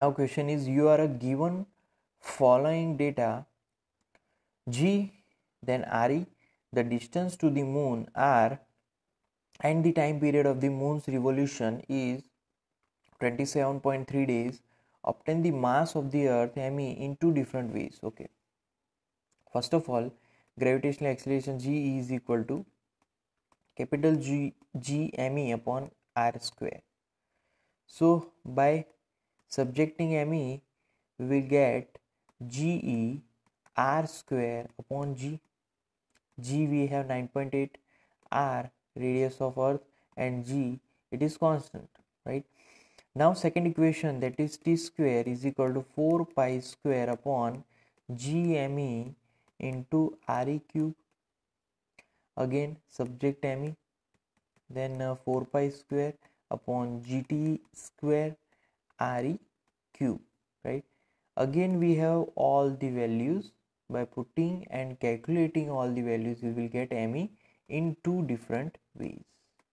Now question is, you are a given following data G, then RE, the distance to the moon R, and the time period of the moon's revolution is 27.3 days. Obtain the mass of the earth ME in two different ways. Okay, first of all, gravitational acceleration G is equal to capital G ME upon R square. So by subjecting ME, we will get GE R square upon G. G we have 9.8, R radius of earth, and G it is constant, right? Now second equation, that is T square is equal to 4 pi square upon GME into RE cube. Again subject ME, then 4 pi square upon GT square RE cube, right? Again we have all the values. By putting and calculating all the values, we will get ME in two different ways.